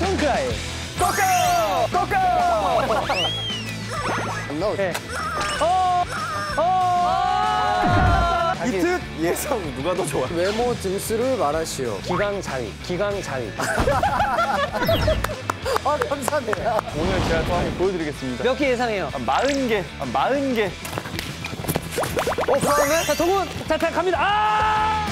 今回예상 누가 더 좋아? 외모 등수를 말하시오. 기강 자위, 기강 자위. 아, 감사합니다. 오늘 제가 또 한번 보여드리겠습니다. 몇 개 예상해요? 40개, 40개. 어, 그러네? 자, 동훈, 자, 갑니다. 아!